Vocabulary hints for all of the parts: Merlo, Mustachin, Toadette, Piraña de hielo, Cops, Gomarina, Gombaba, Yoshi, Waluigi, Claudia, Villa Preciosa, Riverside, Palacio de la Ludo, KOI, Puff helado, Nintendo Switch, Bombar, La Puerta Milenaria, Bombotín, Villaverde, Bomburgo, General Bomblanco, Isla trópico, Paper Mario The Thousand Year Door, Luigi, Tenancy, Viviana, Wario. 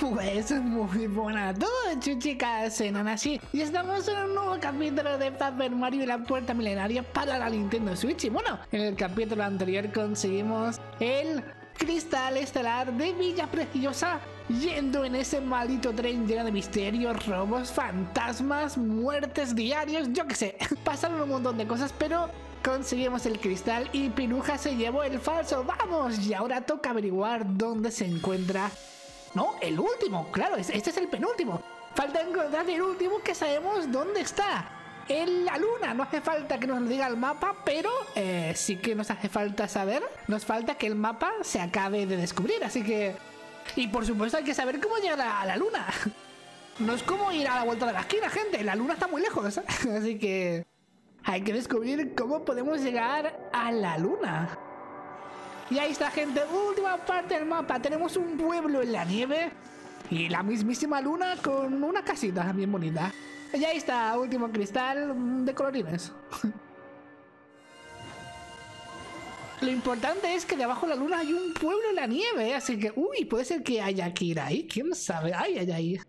Pues muy buenas noches, chicas, soy Tenancy y estamos en un nuevo capítulo de Paper Mario: La Puerta Milenaria para la Nintendo Switch. Y bueno, en el capítulo anterior conseguimos el cristal estelar de Villa Preciosa, yendo en ese maldito tren lleno de misterios, robos, fantasmas, muertes diarias, yo que sé. Pasaron un montón de cosas, pero conseguimos el cristal y Piruja se llevó el falso. ¡Vamos! Y ahora toca averiguar dónde se encuentra. No, el último, claro, este es el penúltimo. Falta encontrar el último, que sabemos dónde está. En la luna. No hace falta que nos lo diga el mapa, pero sí que nos hace falta saber. Nos falta que el mapa se acabe de descubrir, así que... Y por supuesto hay que saber cómo llegar a la luna. No es como ir a la vuelta de la esquina, gente. La luna está muy lejos, así que hay que descubrir cómo podemos llegar a la luna. Y ahí está, gente, última parte del mapa. Tenemos un pueblo en la nieve y la mismísima luna con una casita bien bonita. Y ahí está, último cristal de colorines. Lo importante es que debajo de la luna hay un pueblo en la nieve, así que... Uy, puede ser que haya que ir ahí, quién sabe. Ay, ay, ay.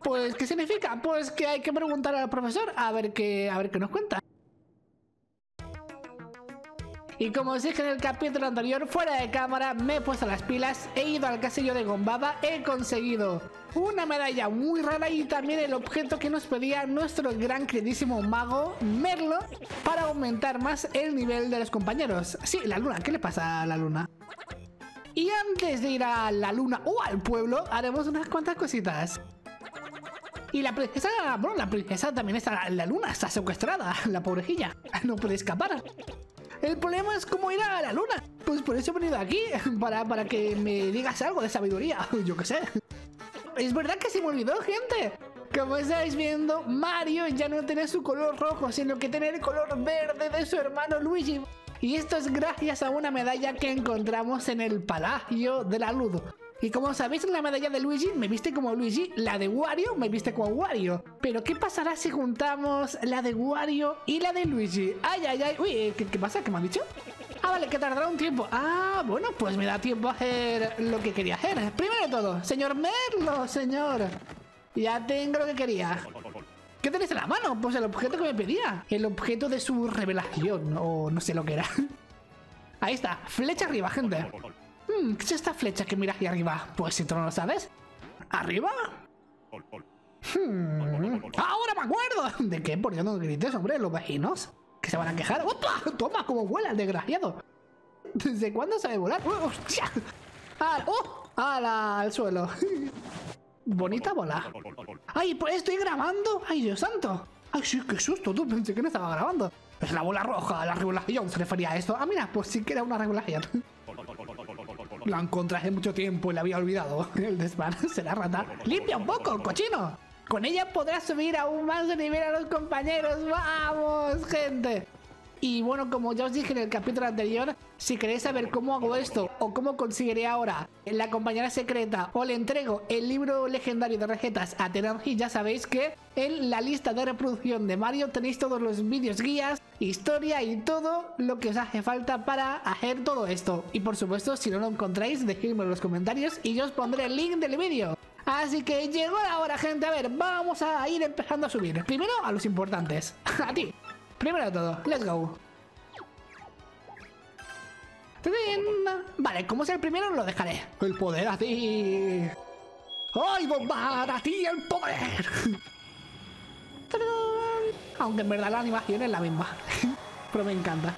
Pues, ¿qué significa? Pues que hay que preguntar al profesor a ver qué nos cuenta. Y como os dije en el capítulo anterior, fuera de cámara me he puesto las pilas, he ido al castillo de Gombaba, he conseguido una medalla muy rara y también el objeto que nos pedía nuestro gran queridísimo mago Merlo para aumentar más el nivel de los compañeros. Sí, la luna, ¿qué le pasa a la luna? Y antes de ir a la luna o al pueblo, haremos unas cuantas cositas. Y la princesa, bueno, la princesa también está en la luna, está secuestrada, la pobrejilla, no puede escapar. El problema es cómo ir a la luna. Pues por eso he venido aquí, para que me digas algo de sabiduría, yo qué sé. Es verdad que se me olvidó, gente. Como estáis viendo, Mario ya no tiene su color rojo, sino que tiene el color verde de su hermano Luigi. Y esto es gracias a una medalla que encontramos en el Palacio de la Ludo. Y como sabéis, en la medalla de Luigi me viste como Luigi, la de Wario me viste como Wario. Pero ¿qué pasará si juntamos la de Wario y la de Luigi? Ay, ay, ay. Uy, ¿qué pasa? ¿Qué me han dicho? Ah, vale, que tardará un tiempo. Ah, bueno, pues me da tiempo a hacer lo que quería hacer. Primero de todo, señor Merlo, señor. Ya tengo lo que quería. ¿Qué tenéis en la mano? Pues el objeto que me pedía. El objeto de su revelación, o no sé lo que era. Ahí está, flecha arriba, gente. ¿Qué es esta flecha que mira hacia arriba? Pues si tú no lo sabes. ¿Arriba? ¡Ahora me acuerdo! ¿De qué? Por Dios, no grites, hombre, los vecinos que se van a quejar. ¡Opa! ¡Toma, cómo vuela el desgraciado! ¿Desde cuándo sabe volar? ¡Oh, hostia! ¡Al suelo! Bonita bola. ¡Ay, pues estoy grabando! ¡Ay, Dios santo! ¡Ay, sí, qué susto! Tú pensé que no estaba grabando. Es la bola roja, la regulación se refería a esto. Ah, mira, pues sí que era una regulación. La encontré hace mucho tiempo y la había olvidado. El desván será rata. ¡Limpia un poco, cochino! Con ella podrás subir aún más de nivel a los compañeros. ¡Vamos, gente! Y bueno, como ya os dije en el capítulo anterior, si queréis saber cómo hago esto o cómo conseguiré ahora la compañera secreta o le entrego el libro legendario de recetas a Tenancy, ya sabéis que en la lista de reproducción de Mario tenéis todos los vídeos guías, historia y todo lo que os hace falta para hacer todo esto. Y por supuesto, si no lo encontráis, dejadme en los comentarios y yo os pondré el link del vídeo. Así que llegó la hora, gente. A ver, vamos a ir empezando a subir. Primero a los importantes. A ti. Primero de todo, let's go. ¡Tadín! Vale, como es el primero, lo dejaré. El poder a ti. ¡Ay, Bombar! ¡A ti el poder! Aunque en verdad la animación es la misma. Pero me encanta.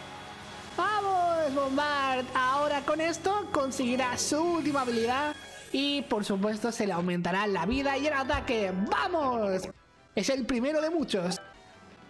¡Vamos, Bombar! Ahora con esto conseguirá su última habilidad. Y por supuesto se le aumentará la vida y el ataque. ¡Vamos! Es el primero de muchos.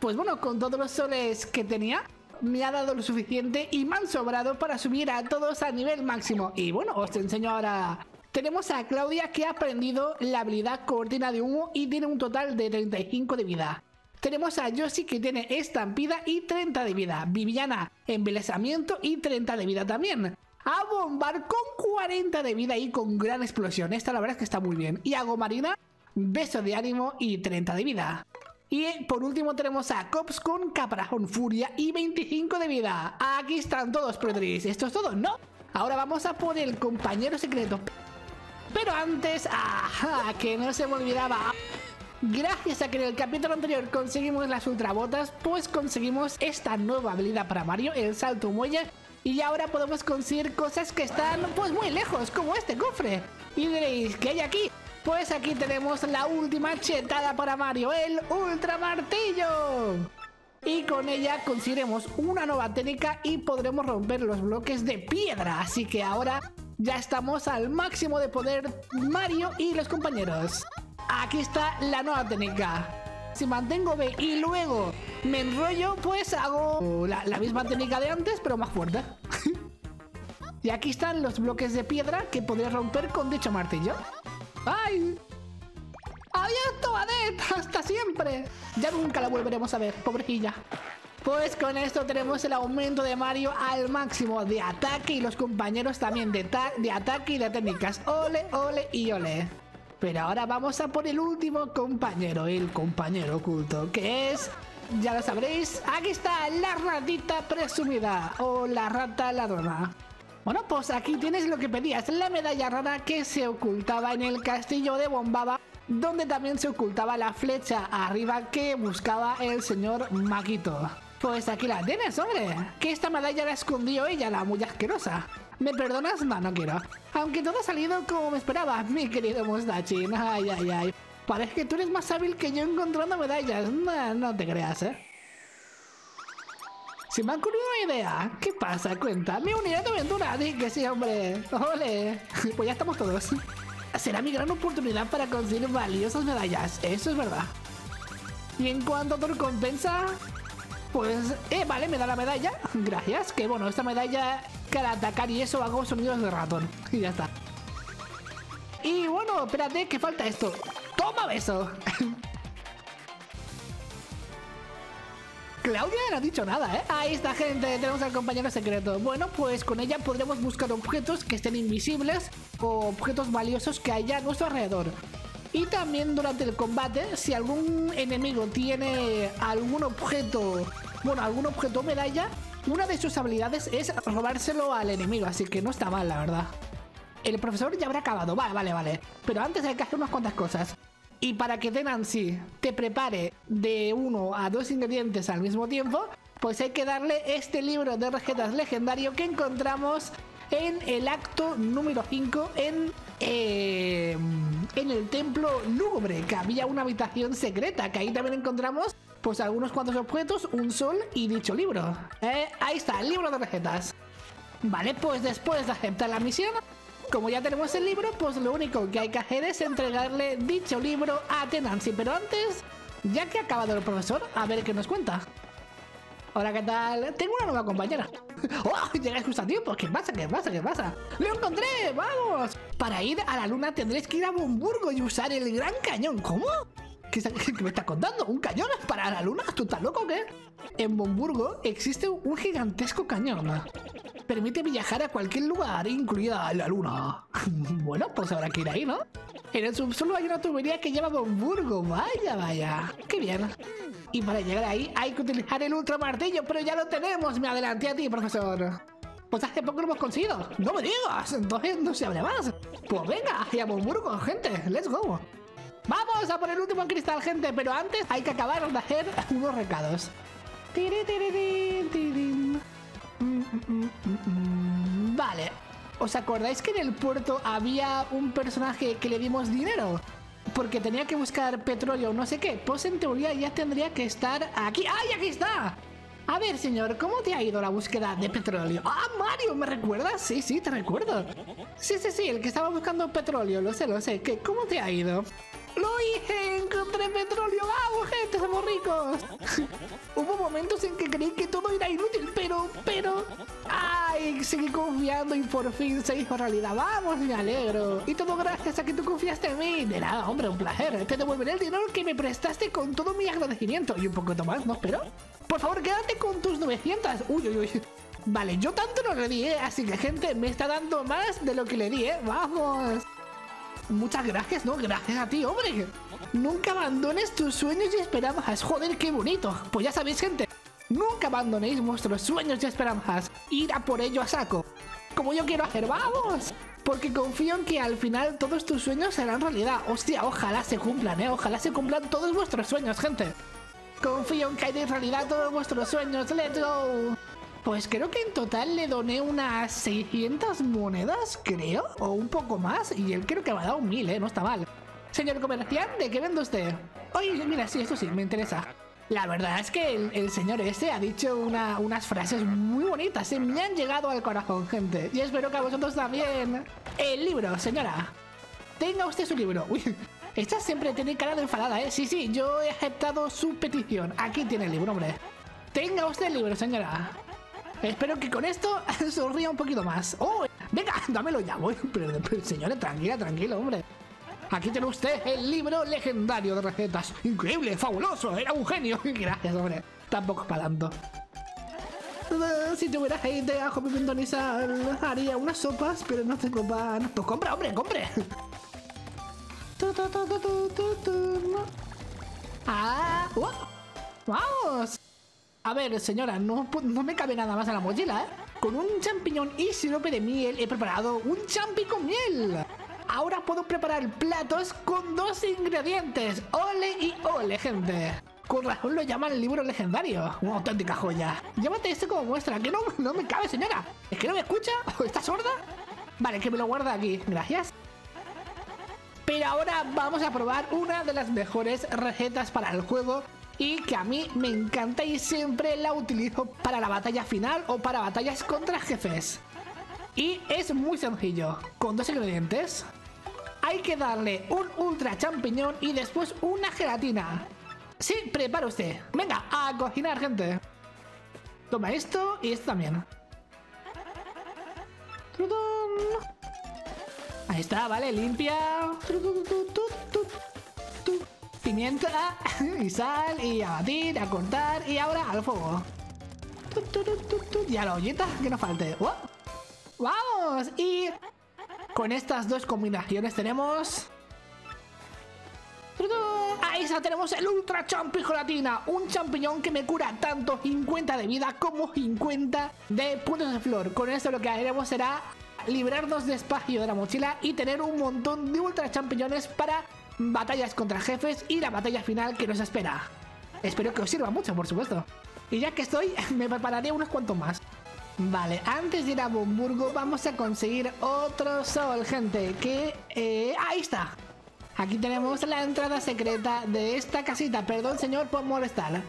Pues bueno, con todos los soles que tenía, me ha dado lo suficiente y me han sobrado para subir a todos a nivel máximo. Y bueno, os enseño ahora. Tenemos a Claudia, que ha aprendido la habilidad cortina de humo y tiene un total de 35 de vida. Tenemos a Yoshi, que tiene estampida y 30 de vida. Viviana, embelezamiento y 30 de vida también. A Bombar con 40 de vida y con gran explosión. Esta la verdad es que está muy bien. Y a Gomarina, beso de ánimo y 30 de vida. Y por último tenemos a Cops con caparazón furia y 25 de vida. Aquí están todos, Pretris. ¿Esto es todo? No. Ahora vamos a por el compañero secreto. Pero antes, ¡ajá! Que no se me olvidaba. Gracias a que en el capítulo anterior conseguimos las ultrabotas, pues conseguimos esta nueva habilidad para Mario, el salto muelle. Y ahora podemos conseguir cosas que están pues muy lejos, como este cofre. Y diréis, ¿qué hay aquí? Pues aquí tenemos la última chetada para Mario, el ultra martillo. Y con ella conseguiremos una nueva técnica y podremos romper los bloques de piedra. Así que ahora ya estamos al máximo de poder Mario y los compañeros. Aquí está la nueva técnica. Si mantengo B y luego me enrollo, pues hago la misma técnica de antes, pero más fuerte. Y aquí están los bloques de piedra que podré romper con dicho martillo. ¡Ay! ¡Adiós, Toadette! ¡Hasta siempre! Ya nunca la volveremos a ver, pobrecilla. Pues con esto tenemos el aumento de Mario al máximo de ataque y los compañeros también de ataque y de técnicas. ¡Ole, ole y ole! Pero ahora vamos a por el último compañero, el compañero oculto, que es, ya lo sabréis, aquí está la ratita presumida o la rata ladrona. Bueno, pues aquí tienes lo que pedías, la medalla rara que se ocultaba en el castillo de Gombaba, donde también se ocultaba la flecha arriba que buscaba el señor Maquito. Pues aquí la tienes, hombre, que esta medalla la escondió ella, la muy asquerosa. ¿Me perdonas? No, no quiero. Aunque todo ha salido como me esperaba, mi querido Mustachin. Ay, ay, ay. Parece que tú eres más hábil que yo encontrando medallas. No, no te creas, ¿eh? Se me ha ocurrido una idea. ¿Qué pasa? Cuéntame, unidad de aventura. Di que sí, hombre. ¡Ole! Pues ya estamos todos. Será mi gran oportunidad para conseguir valiosas medallas. Eso es verdad. Y en cuanto a tu recompensa... Pues, vale, me da la medalla. Gracias, que bueno, esta medalla que al atacar y eso hago sonidos de ratón. Y ya está. Y bueno, espérate, que falta esto. ¡Toma beso! Claudia no ha dicho nada, ¿eh? Ahí está, gente, tenemos al compañero secreto. Bueno, pues con ella podremos buscar objetos que estén invisibles o objetos valiosos que haya a nuestro alrededor. Y también durante el combate, si algún enemigo tiene algún objeto, bueno, algún objeto o medalla, una de sus habilidades es robárselo al enemigo, así que no está mal, la verdad. El profesor ya habrá acabado, vale, pero antes hay que hacer unas cuantas cosas. Y para que Tenancy te prepare de 1 a 2 ingredientes al mismo tiempo, pues hay que darle este libro de recetas legendario que encontramos en el acto número 5 en el templo lúgubre, que había una habitación secreta, que ahí también encontramos pues algunos cuantos objetos, un sol y dicho libro. Ahí está, el libro de recetas. Vale, pues después de aceptar la misión, como ya tenemos el libro, pues lo único que hay que hacer es entregarle dicho libro a Tenancy. Pero antes, ya que ha acabado el profesor, a ver qué nos cuenta. Hola, ¿qué tal? Tengo una nueva compañera. ¡Oh! Llegáis justo a tiempo. ¿Qué pasa? ¿Qué pasa? ¿Qué pasa? ¡Lo encontré! ¡Vamos! Para ir a la luna tendréis que ir a Bomburgo y usar el gran cañón. ¿Cómo? ¿Qué me estás contando? ¿Un cañón para la luna? ¿Tú estás loco o qué? En Bomburgo existe un gigantesco cañón. Permite viajar a cualquier lugar, incluida la luna. Bueno, pues habrá que ir ahí, ¿no? En el subsuelo hay una tubería que lleva a Bomburgo. Vaya, vaya. ¡Qué bien! Y para llegar ahí hay que utilizar el ultra martillo, pero ya lo tenemos. Me adelanté a ti, profesor. Pues hace poco lo hemos conseguido. ¡No me digas! Entonces no se hable más. Pues venga, hacia Bomburgo, gente. ¡Let's go! Vamos a por el último cristal, gente. Pero antes hay que acabar de hacer unos recados. Vale. ¿Os acordáis que en el puerto había un personaje que le dimos dinero? Porque tenía que buscar petróleo o no sé qué. Pues en teoría ya tendría que estar aquí. ¡Ay, aquí está! A ver, señor, ¿cómo te ha ido la búsqueda de petróleo? ¡Ah, Mario! ¿Me recuerdas? Sí, te recuerdo. Sí, el que estaba buscando petróleo. Lo sé. ¿Qué? ¿Cómo te ha ido? ¡Lo hice! ¡Encontré petróleo! ¡Vamos, gente! ¡Somos ricos! Hubo momentos en que creí que todo era inútil, pero... ¡Ay! Seguí confiando y por fin se hizo realidad. ¡Vamos! ¡Me alegro! Y todo gracias a que tú confiaste en mí. De nada, hombre, un placer. Te devolveré el dinero que me prestaste con todo mi agradecimiento. Y un poquito más, ¿no? Pero... Por favor, quédate con tus 900. ¡Uy! Vale, yo tanto no le di, ¿eh? Así que, gente, me está dando más de lo que le di, ¿eh? ¡Vamos! Muchas gracias, ¿no? Gracias a ti, hombre. Nunca abandones tus sueños y esperanzas. Joder, qué bonito. Pues ya sabéis, gente, nunca abandonéis vuestros sueños y esperanzas. Ir a por ello a saco, como yo quiero hacer, ¡vamos! porque confío en que al final todos tus sueños serán realidad. Hostia, ojalá se cumplan, ojalá se cumplan todos vuestros sueños, gente. Confío en que hay realidad todos vuestros sueños, let's go. Pues creo que en total le doné unas 600 monedas, creo, o un poco más, y él creo que me ha dado 1000, no está mal. Señor comercial, ¿de qué vende usted? Oye, mira, sí, esto sí, me interesa. La verdad es que el señor este ha dicho unas frases muy bonitas, me han llegado al corazón, gente. Y espero que a vosotros también. El libro, señora. Tenga usted su libro. Uy, esta siempre tiene cara de enfadada, ¿eh? Sí, sí, yo he aceptado su petición. Aquí tiene el libro, hombre. Tenga usted el libro, señora. Espero que con esto sonría un poquito más. ¡Oh! Venga, dámelo ya, voy. Pero señora, tranquila, tranquila, hombre. Aquí tiene usted el libro legendario de recetas. Increíble, fabuloso, era un genio. Gracias, hombre. Tampoco es para tanto. Si tuviera aceite, ajo, pimentón y sal, haría unas sopas, pero no tengo pan. Pues compra, hombre, compre. ¡Ah! ¡Wow! ¡Vamos! A ver, señora, no me cabe nada más en la mochila, ¿eh? Con un champiñón y sirope de miel he preparado un champi con miel. Ahora puedo preparar platos con 2 ingredientes. Ole y ole, gente. Con razón lo llaman el libro legendario. Una auténtica joya. Llévate esto como muestra. Que no me cabe, señora. ¿Es que no me escucha? ¿Está sorda? Vale, que me lo guarda aquí. Gracias. Pero ahora vamos a probar una de las mejores recetas para el juego y que a mí me encanta y siempre la utilizo para la batalla final o para batallas contra jefes. Y es muy sencillo. Con 2 ingredientes hay que darle un ultra champiñón y después una gelatina. Sí, prepara usted. Venga, a cocinar, gente. Toma esto y esto también. Ahí está, vale, limpia. Pimienta y sal y a batir, a cortar y ahora al fuego. Y a la ollita, que no falte. ¡Vamos! Y con estas 2 combinaciones tenemos... Ahí ya tenemos el Ultra Champi Gelatina. Un champiñón que me cura tanto 50 de vida como 50 de puntos de flor. Con esto lo que haremos será librarnos de espacio de la mochila y tener un montón de Ultra Champiñones para batallas contra jefes y la batalla final que nos espera. Espero que os sirva mucho, por supuesto. Y ya que estoy, me prepararé unos cuantos más. Vale, antes de ir a Bomburgo vamos a conseguir otro sol, gente, que... ¡ahí está! Aquí tenemos la entrada secreta de esta casita. Perdón, señor, por molestar.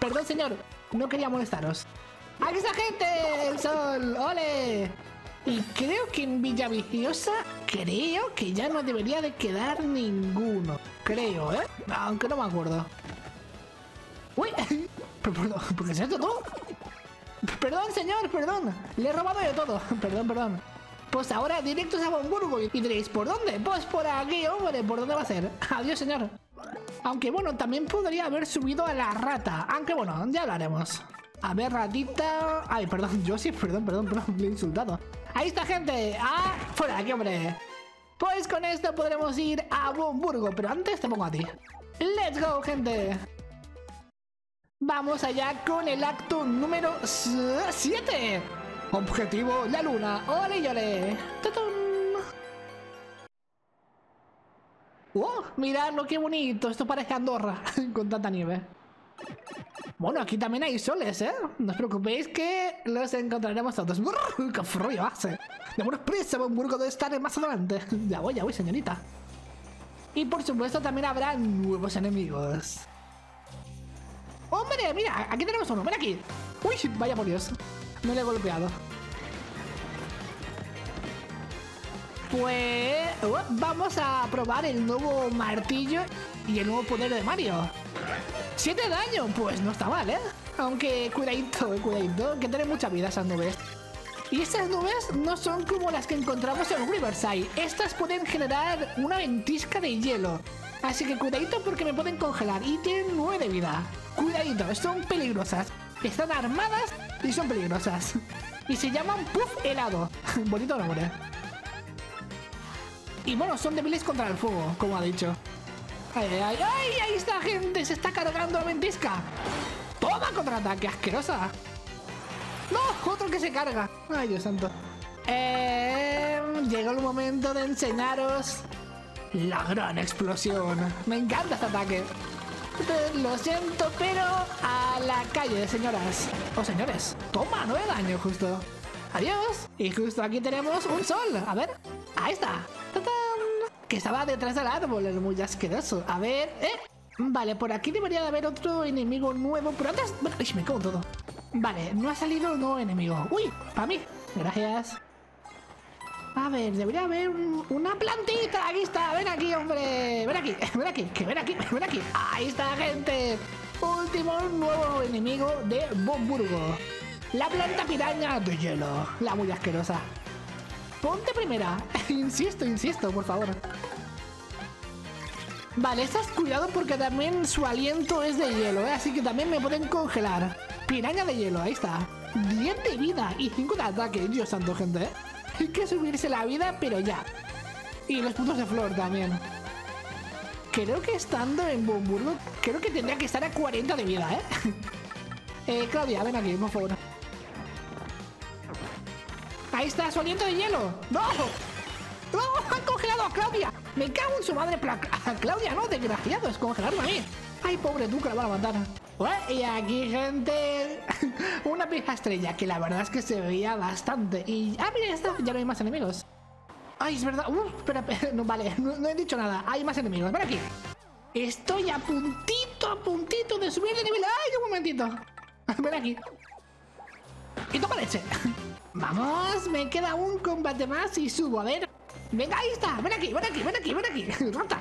Perdón, señor, no quería molestaros. ¡Aquí está, gente! ¡El sol! ¡Ole! Y creo que en Villa Preciosa, creo que ya no debería de quedar ninguno. Creo, ¿eh? Aunque no me acuerdo. ¡Uy! ¿Por qué se ha hecho todo? Perdón, señor, perdón. Le he robado yo todo. Perdón, perdón. Pues ahora directos a Bomburgo. Y diréis, ¿por dónde? Pues por aquí, hombre. ¿Por dónde va a ser? Adiós, señor. Aunque bueno, también podría haber subido a la rata. Aunque bueno, ya lo haremos. A ver, ratita. Ay, perdón, Yoshi, perdón, le he insultado. Ahí está, gente. Ah, fuera de aquí, hombre. Pues con esto podremos ir a Bomburgo. Pero antes te pongo a ti. Let's go, gente. Vamos allá con el acto número 7. Objetivo, la luna. ¡Ole y ole! ¡Tutun! ¡Oh! Miradlo, qué bonito. Esto parece Andorra con tanta nieve. Bueno, aquí también hay soles, ¿eh? No os preocupéis que los encontraremos todos. ¡Brr! ¡Qué frío hace! ¡Démonos prisa, Bomburgo, de estar más adelante! Ya voy, señorita. Y por supuesto también habrá nuevos enemigos. ¡Hombre! ¡Mira! Aquí tenemos uno. ¡Ven aquí! ¡Uy! Vaya por Dios. No le he golpeado. Pues... vamos a probar el nuevo martillo y el nuevo poder de Mario. 7 daño. Pues no está mal, ¿eh? Aunque cuidadito, cuidadito. Que tiene mucha vida esas nubes. Y estas nubes no son como las que encontramos en Riverside. Estas pueden generar una ventisca de hielo. Así que cuidadito porque me pueden congelar. Y tienen 9 de vida. Cuidadito, son peligrosas. Están armadas y son peligrosas. Y se llaman Puff helado. Bonito nombre. Y bueno, son débiles contra el fuego, como ha dicho. ¡Ay, ay, ay! ¡Ahí está, gente! ¡Se está cargando la ventisca! ¡Toma, contraataque! ¡Asquerosa! ¡No! ¡Otro que se carga! ¡Ay, Dios santo! Llegó el momento de enseñaros la gran explosión. Me encanta este ataque. Lo siento, pero a la calle, señoras. O señores. Toma, 9 daño justo. Adiós. Y justo aquí tenemos un sol. A ver. Ahí está. ¡Tatán! Que estaba detrás del árbol, el muy asqueroso. A ver. Vale, por aquí debería de haber otro enemigo nuevo. Pero antes... Uy, me cago en todo. Vale, no ha salido un nuevo enemigo. Uy, para mí. Gracias. A ver, debería haber una plantita. Aquí está, ven aquí, hombre. Ven aquí, ven aquí, que ven aquí, ven aquí. Ahí está, gente. Último nuevo enemigo de Bomburgo. La planta piraña de hielo. La muy asquerosa. Ponte primera. Insisto, insisto, por favor. Vale, estás cuidado porque también su aliento es de hielo, ¿eh? Así que también me pueden congelar. Piraña de hielo, ahí está. 10 de vida y 5 de ataque. Dios santo, gente, ¿eh? Hay que subirse la vida, pero ya. Y los puntos de flor también. Creo que estando en Bomburgo, creo que tendría que estar a 40 de vida, ¿eh? Claudia, ven aquí, por favor. Ahí está, su aliento de hielo. ¡No! ¡No! ¡Han congelado a Claudia! ¡Me cago en su madre! Pero a Claudia no, desgraciado, es congelarme a mí. ¡Ay, pobre tú, que la van a matar! Y aquí, gente, una pija estrella que la verdad es que se veía bastante. Y... ¡Ah, mira, ya está! Ya no hay más enemigos. ¡Ay, es verdad! Espera, no, vale, no he dicho nada. Hay más enemigos, ven aquí. Estoy a puntito de subir de nivel. ¡Ay, un momentito! Ven aquí. ¡Y toma leche! ¡Vamos! Me queda un combate más y subo, a ver. ¡Venga, ahí está! ¡Ven aquí, ven aquí, ven aquí, ven aquí! ¡Rota!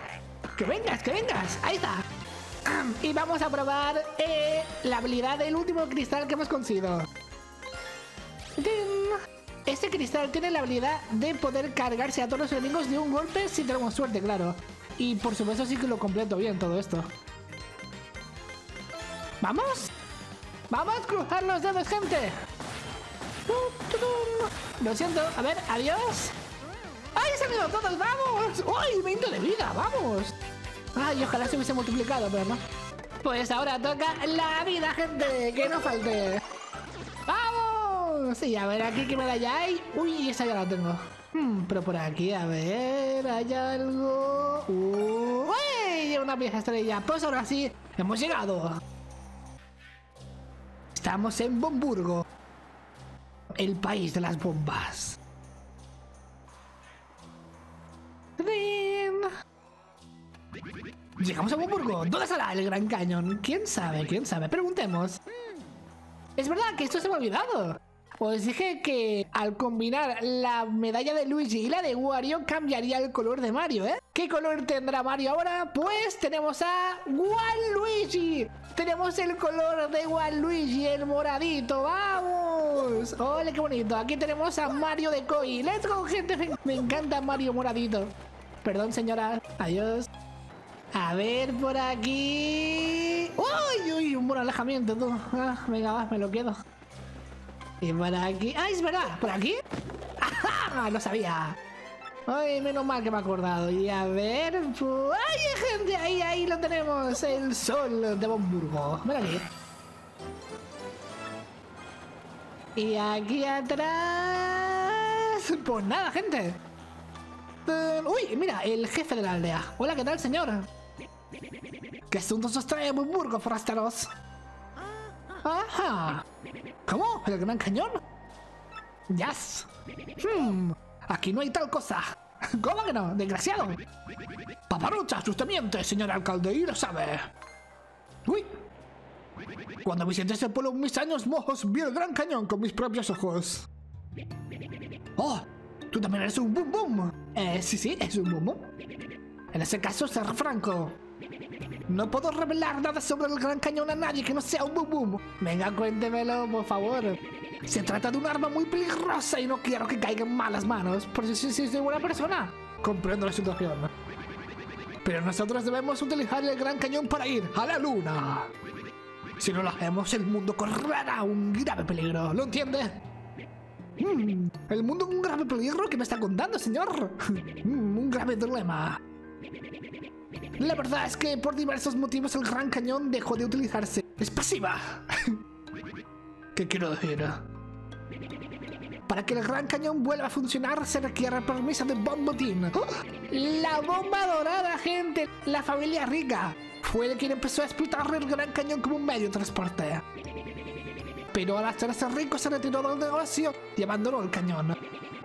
¡Que vengas, que vengas! ¡Ahí está! Y vamos a probar la habilidad del último cristal que hemos conseguido. Este cristal tiene la habilidad de poder cargarse a todos los enemigos de un golpe si tenemos suerte, claro. Y por supuesto sí que lo completo bien todo esto. ¡Vamos! ¡Vamos a cruzar los dedos, gente! Lo siento, a ver, adiós. ¡Ay, se han ido todos! ¡Vamos! ¡Ay, 20 de vida! ¡Vamos! ¡Ay, ojalá se hubiese multiplicado, pero no! Pues ahora toca la vida, gente, que no falte. ¡Vamos! Sí, a ver, aquí qué medalla hay. ¡Uy, esa ya la tengo! Pero por aquí, a ver, hay algo. ¡Uy! Una vieja estrella. Pues ahora sí, hemos llegado. Estamos en Bomburgo. El país de las bombas. ¡Rin! Llegamos a Bomburgo. ¿Dónde estará el gran cañón? ¿Quién sabe? ¿Quién sabe? Preguntemos. Es verdad que esto se me ha olvidado. Os dije que al combinar la medalla de Luigi y la de Wario cambiaría el color de Mario, ¿eh? ¿Qué color tendrá Mario ahora? Pues tenemos a Waluigi. Tenemos el color de Waluigi, el moradito. ¡Vamos! ¡Ole, qué bonito! Aquí tenemos a Mario de Koi. ¡Let's go, gente! Me encanta Mario moradito. Perdón, señora. Adiós. A ver, por aquí... ¡Uy, uy! Un buen alejamiento, tú. Ah, venga, va, me lo quedo. Y por aquí... ¡Ah, es verdad! ¿Por aquí? ¡Ajá! ¡Lo sabía! ¡Ay, menos mal que me he acordado! Y a ver... ¡Ay, gente! ¡Ahí, ahí lo tenemos! El sol de Bomburgo. Ven aquí. Y aquí atrás... Pues nada, gente. ¡Uy! Mira, el jefe de la aldea. Hola, ¿qué tal, señor? ¿Qué asuntos os trae Bomburgo, forasteros? ¡Ajá! ¿Cómo? ¿El gran cañón? ¡Yes! Aquí no hay tal cosa. ¿Cómo que no? ¡Desgraciado! ¡Paparruchas, usted miente, señor alcalde, y lo sabe! ¡Uy! Cuando visité ese pueblo en mis años mojos, vi el gran cañón con mis propios ojos. ¡Oh! ¿Tú también eres un bum bum? Sí, sí, es un bum bum. En ese caso, ser franco. No puedo revelar nada sobre el gran cañón a nadie que no sea un bum bum. Venga, cuéntemelo, por favor. Se trata de un arma muy peligrosa y no quiero que caiga en malas manos. Por si soy buena persona, comprendo la situación. Pero nosotros debemos utilizar el gran cañón para ir a la luna. Si no lo hacemos, el mundo correrá un grave peligro. ¿Lo entiendes? El mundo es un grave peligro que me está contando, señor. Un grave dilema. La verdad es que por diversos motivos el gran cañón dejó de utilizarse. Es pasiva. ¿Qué quiero decir? Para que el gran cañón vuelva a funcionar se requiere permiso de Bombotín. ¡Oh! La bomba dorada, gente. La familia rica fue el quien empezó a explotar el gran cañón como un medio de transporte. Pero al hacerse rico se retiró del negocio y abandonó el cañón.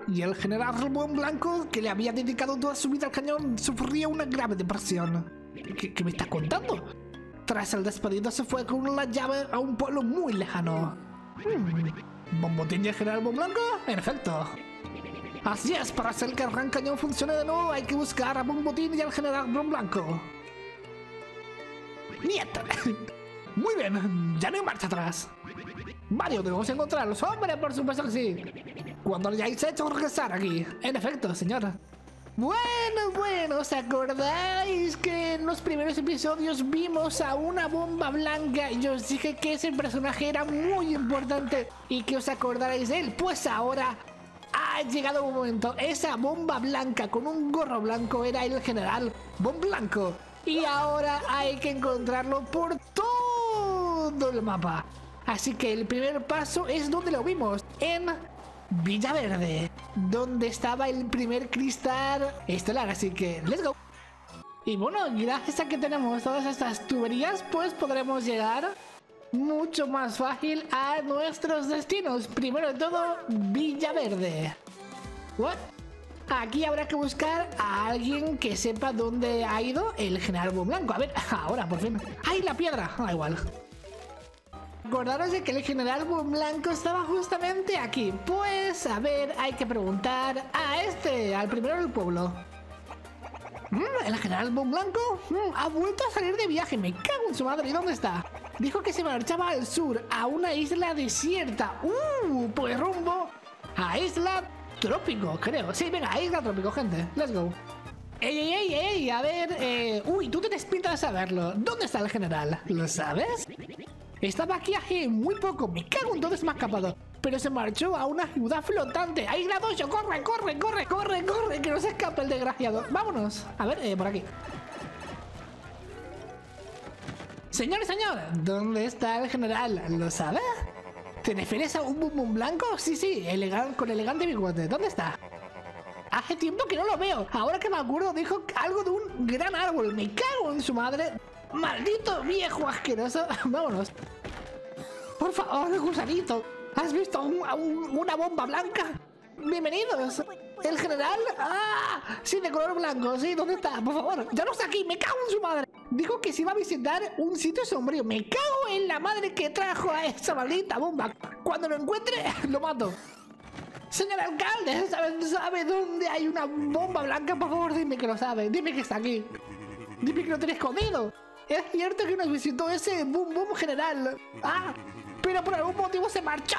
Y el general Bomblanco, que le había dedicado toda su vida al cañón, sufría una grave depresión. ¿Qué me estás contando? Tras el despedido se fue con la llave a un pueblo muy lejano. ¿Bombotín y el general Bomblanco? En efecto. Así es, para hacer que el gran cañón funcione de nuevo hay que buscar a Bombotín y al general Bomblanco. ¡Nieto! Muy bien, ya no hay marcha atrás. Mario, debemos encontrarlos. ¡Hombre, por supuesto que sí! Cuando lo hayáis hecho, regresar aquí. En efecto, señora. Bueno, ¿os acordáis que en los primeros episodios vimos a una bomba blanca y os dije que ese personaje era muy importante y que os acordaréis de él? Pues ahora ha llegado un momento. Esa bomba blanca con un gorro blanco era el general Bomblanco. Y ahora hay que encontrarlo por todo el mapa. Así que el primer paso es donde lo vimos, en Villaverde, donde estaba el primer cristal estelar, así que let's go. Y bueno, gracias a que tenemos todas estas tuberías, pues podremos llegar mucho más fácil a nuestros destinos. Primero de todo, Villaverde. ¿What? Aquí habrá que buscar a alguien que sepa dónde ha ido el general Bomblanco. A ver, ahora por fin. ¡Ay, la piedra! Da igual. Acordaros de que el general Bomblanco estaba justamente aquí. Pues, a ver, hay que preguntar a este, al primero del pueblo. ¿El general Bomblanco? Ha vuelto a salir de viaje, me cago en su madre. ¿Y dónde está? Dijo que se marchaba al sur, a una isla desierta. Pues rumbo a Isla Trópico, creo. Sí, venga, a Isla Trópico, gente. Let's go. Ey, a ver, uy, tú tienes pinta de saberlo. ¿Dónde está el general? ¿Lo sabes? Estaba aquí hace muy poco, me cago en todo, se me ha escapado. Pero se marchó a una ciudad flotante. ¡Ahí la doy yo! ¡Corre! Que no se escape el desgraciado. Vámonos. A ver, por aquí. Señor, ¿dónde está el general? ¿Lo sabes? ¿Te refieres a un bombón blanco? Sí, con elegante bigote. ¿Dónde está? Hace tiempo que no lo veo. Ahora que me acuerdo, dijo algo de un gran árbol. Me cago en su madre. ¡Maldito viejo asqueroso! Vámonos. Por favor, gusanito. ¿Has visto una bomba blanca? Bienvenidos. ¿El general? ¡Ah! Sí, de color blanco. Sí, ¿dónde está? Por favor. Ya no está aquí. Me cago en su madre. Dijo que se iba a visitar un sitio sombrío. Me cago en la madre que trajo a esa maldita bomba. Cuando lo encuentre, lo mato. Señor alcalde, ¿sabe dónde hay una bomba blanca? Por favor, dime que lo sabe. Dime que está aquí. Dime que lo tiene escondido. Es cierto que nos visitó ese boom general. Ah, pero por algún motivo se marchó.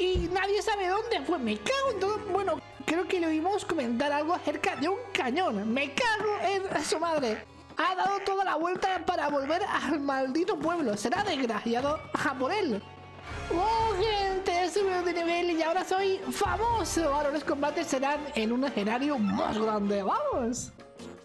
Y nadie sabe dónde fue. Me cago en todo. Bueno, creo que le oímos comentar algo acerca de un cañón. Me cago en su madre. Ha dado toda la vuelta para volver al maldito pueblo. Será desgraciado a por él. ¡Oh, gente! He subido de nivel y ahora soy famoso. Ahora los combates serán en un escenario más grande. ¡Vamos!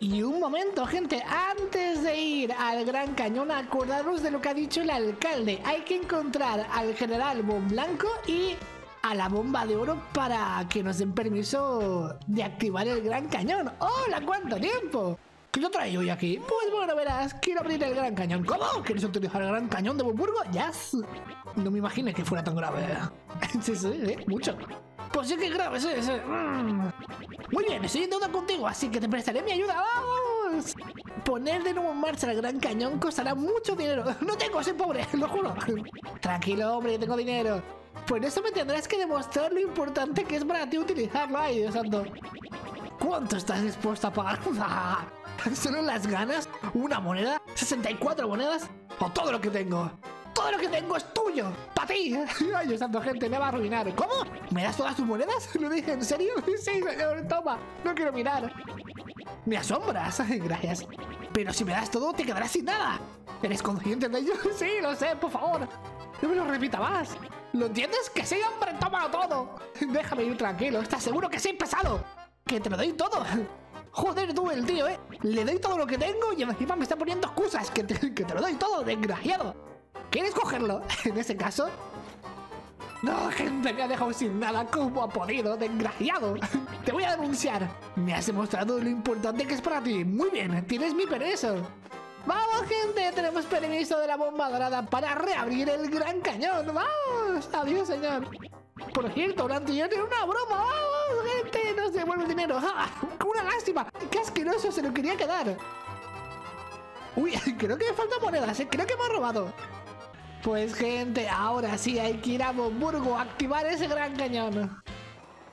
Y un momento, gente, antes de ir al Gran Cañón, acordaros de lo que ha dicho el alcalde. Hay que encontrar al general Bomblanco y a la bomba de oro para que nos den permiso de activar el Gran Cañón. ¡Hola! ¿Cuánto tiempo? ¿Qué lo traigo hoy aquí? Pues bueno, verás, quiero abrir el Gran Cañón. ¿Cómo? ¿Quieres utilizar el Gran Cañón de Bomburgo? Yes. No me imaginé que fuera tan grave. Sí, mucho. Pues sí que es grave, sí. Muy bien, estoy en deuda contigo, así que te prestaré mi ayuda. ¡Vamos! Poner de nuevo en marcha el Gran Cañón costará mucho dinero. No tengo, soy pobre, lo juro. Tranquilo, hombre, tengo dinero. Por eso me tendrás que demostrar lo importante que es para ti utilizarlo. Ay, Dios santo. ¿Cuánto estás dispuesto a pagar? ¿Solo las ganas? ¿Una moneda? ¿64 monedas? ¿O todo lo que tengo? ¡Todo lo que tengo es tuyo! ¡Para ti! ¡Ay, Dios santo, gente! ¡Me va a arruinar! ¿Cómo? ¿Me das todas tus monedas? ¿Lo dije en serio? Sí, señor, toma. No quiero mirar. Me asombras. Gracias. Pero si me das todo, te quedarás sin nada. ¿Eres consciente de ello? Sí, lo sé, por favor. No me lo repita más. ¿Lo entiendes? ¡Que sí, hombre! ¡Tómalo todo! Déjame ir tranquilo. ¿Estás seguro que soy pesado? ¡Que te lo doy todo! Joder, tú, el tío, le doy todo lo que tengo y encima me está poniendo excusas. Que te lo doy todo, desgraciado. ¿Quieres cogerlo? En ese caso, No, gente, me ha dejado sin nada. ¿Cómo ha podido, desgraciado? Te voy a denunciar. Me has demostrado lo importante que es para ti. Muy bien, tienes mi permiso. ¡Vamos, gente! Tenemos permiso de la bomba dorada para reabrir el gran cañón. ¡Vamos! ¡Adiós, señor! Por cierto, un antillón era una broma. ¡Vamos, gente! ¡Nos devuelve el dinero! ¡Ja! ¡Una lástima! ¡Qué asqueroso! Se lo quería quedar. Uy, creo que me faltan monedas, ¿eh? Creo que me ha robado. Pues, gente, ahora sí hay que ir a Bomburgo a activar ese gran cañón.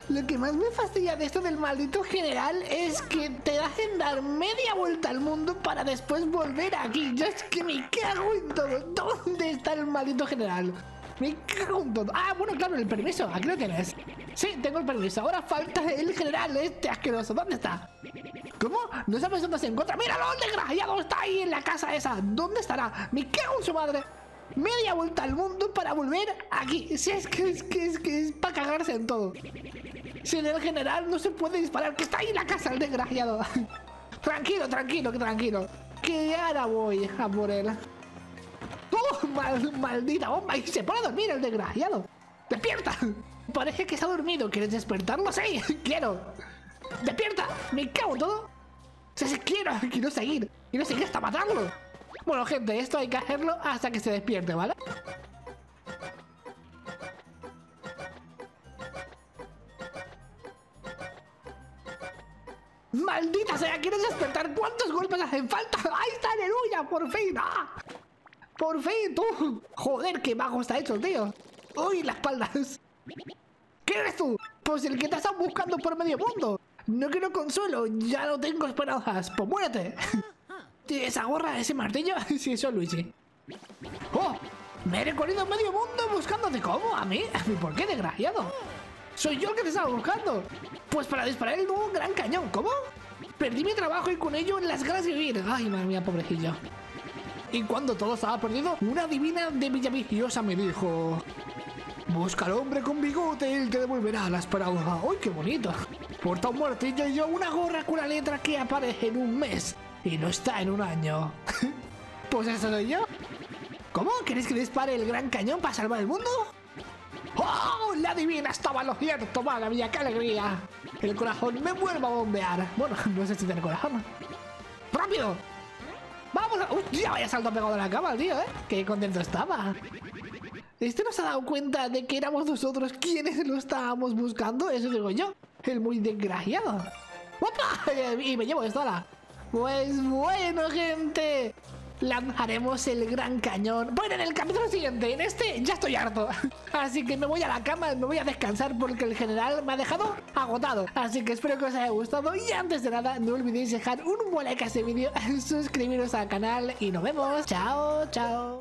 Lo que más me fastidia de esto del maldito general es que te hacen dar media vuelta al mundo para después volver aquí. Yo es que me cago en todo. ¿Dónde está el maldito general? Me cago en todo. Ah, bueno, claro, el permiso. Aquí lo tienes. Sí, tengo el permiso. Ahora falta el general este asqueroso. ¿Dónde está? ¿Cómo? No sabes dónde se encuentra. ¡Míralo, desgraciado! Está ahí en la casa esa. ¿Dónde estará? Me cago en su madre. Media vuelta al mundo para volver aquí. Si es que es para cagarse en todo. Sin el general no se puede disparar, que está ahí en la casa el desgraciado. Tranquilo, tranquilo, tranquilo, que ahora voy a por él. ¡Oh, maldita bomba! Y se pone a dormir el desgraciado. ¡Despierta! Parece que se ha dormido. ¿Quieres despertarlo? Sí, quiero. ¡Despierta! ¡Me cago en todo! Sí, quiero seguir. Quiero seguir hasta matarlo. Bueno, gente, esto hay que hacerlo hasta que se despierte, ¿vale? ¡Maldita sea! ¿Quieres despertar? ¿Cuántos golpes hacen falta? ¡Ahí está! ¡Aleluya! ¡Por fin! ¡Ah! ¡Por fin! ¡Tú! ¡Joder! ¡Qué bajo está hecho, tío! ¡Uy! ¡Las espaldas! ¿Qué eres tú? Pues el que te has estado buscando por medio mundo. No quiero consuelo. Ya no tengo esperanzas. Pues muérete. ¿Esa gorra? ¿Ese martillo? Sí, eso es Luigi. ¡Oh! Me he recorrido medio mundo buscándote. ¿Cómo? ¿A mí? ¿Por qué, desgraciado? ¡Soy yo el que te estaba buscando! Pues para disparar el nuevo gran cañón. ¿Cómo? Perdí mi trabajo y con ello las ganas de vivir. Ay, madre mía, pobrecillo. Y cuando todo estaba perdido, una divina de Villa Preciosa me dijo: busca al hombre con bigote, él te devolverá la esperanza. ¡Ay, qué bonito! Porta un martillo y yo una gorra con la letra que aparece en un mes y no está en un año. Pues eso soy yo. ¿Cómo? ¿Queréis que dispare el gran cañón para salvar el mundo? ¡Oh! ¡La divina estaba lo cierto! ¡Madre mía, qué alegría! El corazón me vuelve a bombear. Bueno, no sé si tiene corazón. ¡Rápido! ¡Vamos a...! ¡Uy! Ya vaya salto pegado a la cama, tío, ¿eh? ¡Qué contento estaba! ¿Este nos ha dado cuenta de que éramos nosotros quienes lo estábamos buscando? Eso digo yo. El muy desgraciado. ¡Opa! Y me llevo esto a la... Pues bueno, gente, lanzaremos el gran cañón. Bueno, en el capítulo siguiente, en este ya estoy harto. Así que me voy a la cama, me voy a descansar porque el general me ha dejado agotado. Así que espero que os haya gustado y antes de nada no olvidéis dejar un buen like a este vídeo, suscribiros al canal y nos vemos. Chao, chao.